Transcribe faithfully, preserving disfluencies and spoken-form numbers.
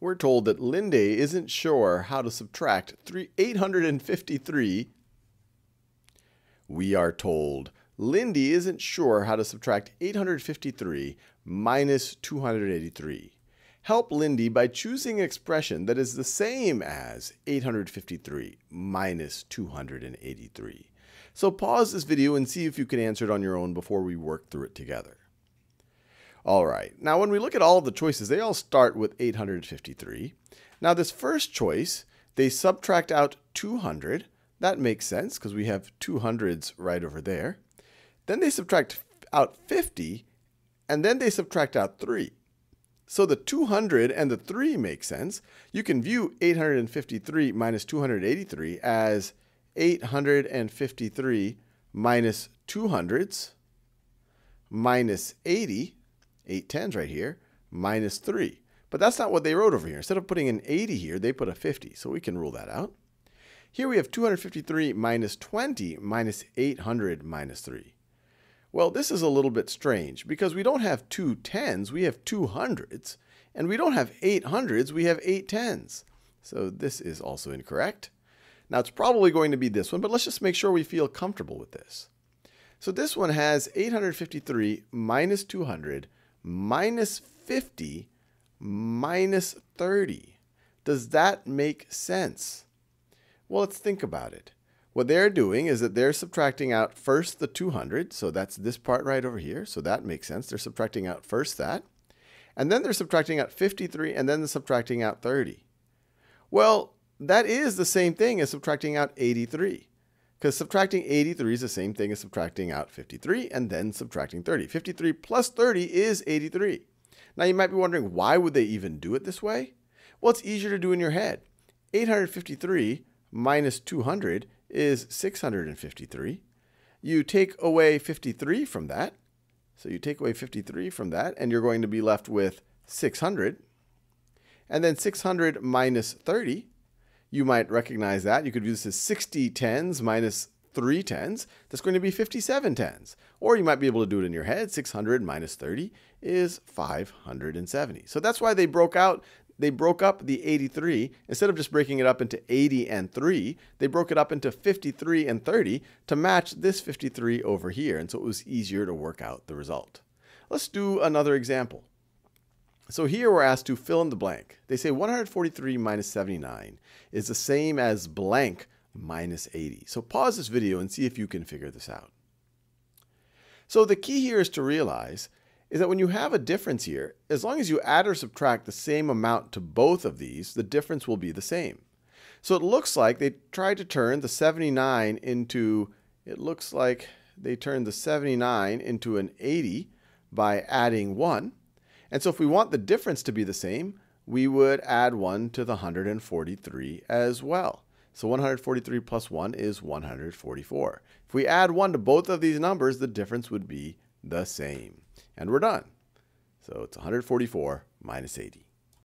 we're told that Linde isn't sure how to subtract eight hundred fifty-three. We are told Linde isn't sure how to subtract eight hundred fifty-three minus two hundred eighty-three. Help Linde by choosing an expression that is the same as eight hundred fifty-three minus two hundred eighty-three. So pause this video and see if you can answer it on your own before we work through it together. All right, now when we look at all of the choices, they all start with eight hundred fifty-three. Now this first choice, they subtract out two hundred. That makes sense because we have two hundreds right over there. Then they subtract out fifty, and then they subtract out three. So the two hundred and the three make sense. You can view eight hundred fifty-three minus two hundred eighty-three as eight hundred fifty-three minus two hundreds minus eighty, eight tens right here, minus three. But that's not what they wrote over here. Instead of putting an eighty here, they put a fifty. So we can rule that out. Here we have two hundred fifty-three minus twenty minus eight hundred minus three. Well, this is a little bit strange because we don't have two tens, we have two hundreds. And we don't have eight hundreds, we have eight tens. So this is also incorrect. Now it's probably going to be this one, but let's just make sure we feel comfortable with this. So this one has eight hundred fifty-three minus two hundred minus fifty minus thirty. Does that make sense? Well, let's think about it. What they're doing is that they're subtracting out first the two hundred, so that's this part right over here, so that makes sense. They're subtracting out first that, and then they're subtracting out fifty-three, and then they're subtracting out thirty. Well, that is the same thing as subtracting out eighty-three, because subtracting eighty-three is the same thing as subtracting out fifty-three, and then subtracting thirty. fifty-three plus thirty is eighty-three. Now, you might be wondering, why would they even do it this way? Well, it's easier to do in your head. eight hundred fifty-three minus two hundred is six hundred fifty-three. You take away fifty-three from that. So you take away fifty-three from that, and you're going to be left with six hundred. And then six hundred minus thirty, you might recognize that. You could view this as sixty tens minus three tens. That's going to be fifty-seven tens. Or you might be able to do it in your head. six hundred minus thirty is five hundred seventy. So that's why they broke out They broke up the eighty-three. Instead of just breaking it up into eighty and three, they broke it up into fifty-three and thirty to match this fifty-three over here. And so it was easier to work out the result. Let's do another example. So here we're asked to fill in the blank. They say one hundred forty-three minus seventy-nine is the same as blank minus eighty. So pause this video and see if you can figure this out. So the key here is to realize is that when you have a difference here, as long as you add or subtract the same amount to both of these, the difference will be the same. So it looks like they tried to turn the seventy-nine into, it looks like they turned the seventy-nine into an eighty by adding one. And so if we want the difference to be the same, we would add one to the one hundred forty-three as well. So one hundred forty-three plus one is one hundred forty-four. If we add one to both of these numbers, the difference would be the same. And we're done. So it's one hundred forty-four minus eighty.